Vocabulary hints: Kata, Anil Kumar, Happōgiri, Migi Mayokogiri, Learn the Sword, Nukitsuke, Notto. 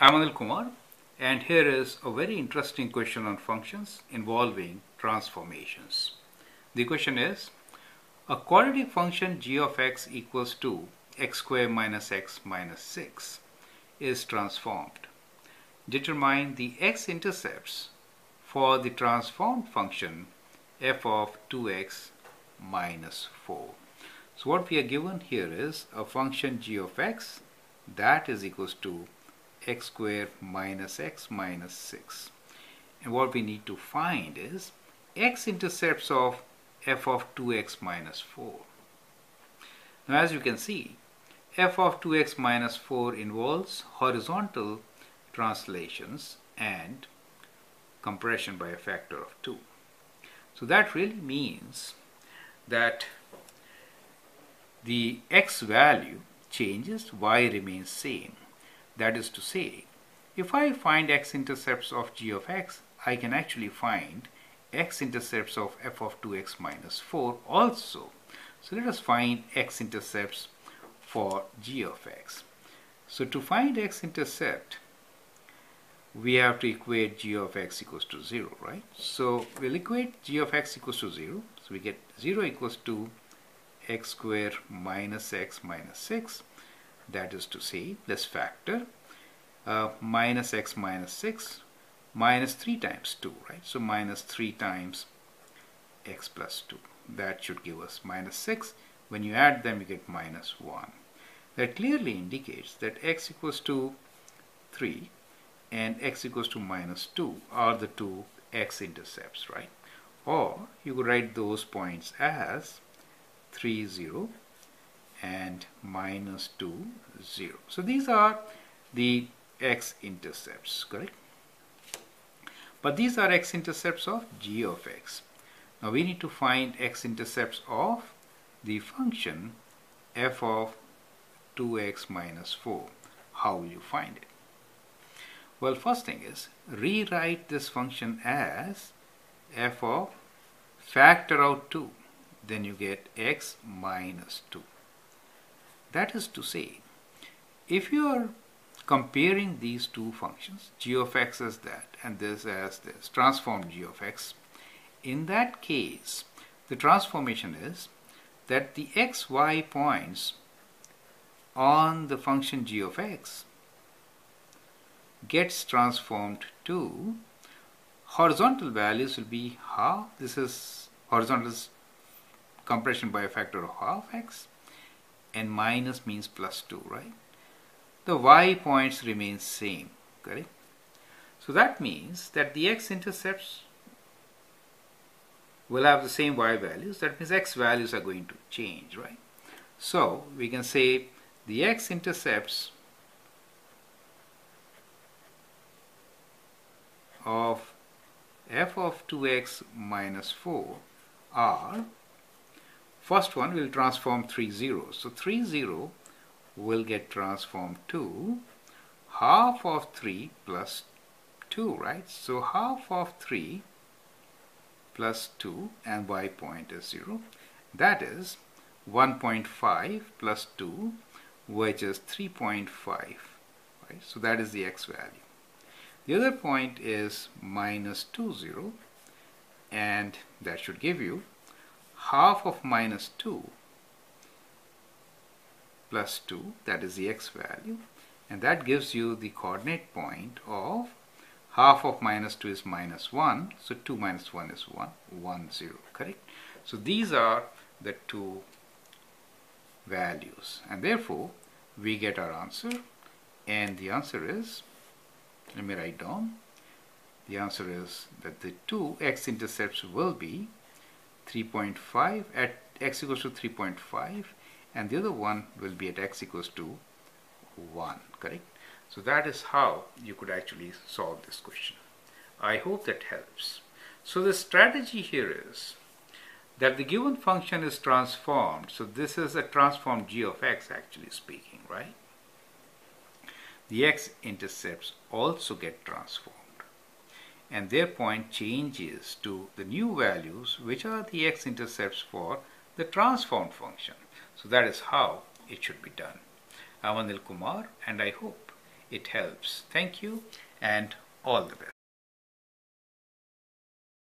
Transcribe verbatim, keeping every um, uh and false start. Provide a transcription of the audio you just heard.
I'm Anil Kumar, and here is a very interesting question on functions involving transformations. The question is, a quadratic function g of x equals to x squared minus x minus six is transformed. Determine the x-intercepts for the transformed function f of two x minus four. So what we are given here is a function g of x that is equals to x squared minus x minus six, and what we need to find is x-intercepts of f of two x minus four. Now, as you can see, f of two x minus four involves horizontal translations and compression by a factor of two. So that really means that the x value changes, y remains same. That is to say, if I find x-intercepts of g of x, I can actually find x-intercepts of f of two x minus four also. So let us find x-intercepts for g of x. So to find x-intercept, we have to equate g of x equals to zero, right? So we'll equate g of x equals to zero. So we get zero equals to x squared minus x minus six. That is to say, let's factor uh, minus x minus six minus three times two, right? So minus three times x plus two. That should give us minus six. When you add them, you get minus one. That clearly indicates that x equals to three and x equals to minus two are the two x-intercepts, right? Or you could write those points as three, zero, and minus two, zero. So these are the x-intercepts, correct? But these are x-intercepts of g of x. Now we need to find x-intercepts of the function f of two x minus four. How will you find it? Well, first thing is, rewrite this function as f of factor out two. Then you get x minus two. That is to say, if you are comparing these two functions, g of x as that and this as this, transform g of x, in that case, the transformation is that the x, y points on the function g of x gets transformed to horizontal values will be half. This is horizontal compression by a factor of half x. And minus means plus two, right? The y points remain same, correct? So that means that the x-intercepts will have the same y values. That means x values are going to change, right? So we can say the x-intercepts of f of two x minus four are, first one will transform three, zero. So three, zero will get transformed to half of three plus two, right? So half of three plus two, and y point is zero. That is one point five plus two, which is three point five, right? So that is the x value. The other point is minus two, zero, and that should give you half of minus two plus two, that is the x value, and that gives you the coordinate point of half of minus two is minus one, so two minus one is one, one, zero, correct? So these are the two values, and therefore we get our answer, and the answer is, let me write down, the answer is that the two x-intercepts will be three point five at x equals to three point five, and the other one will be at x equals to one, correct? So that is how you could actually solve this question. I hope that helps. So the strategy here is that the given function is transformed. So this is a transformed g of x, actually speaking, right? The x-intercepts also get transformed, and their point changes to the new values, which are the x-intercepts for the transformed function. So that is how it should be done. I'm Anil Kumar, and I hope it helps. Thank you and all the best.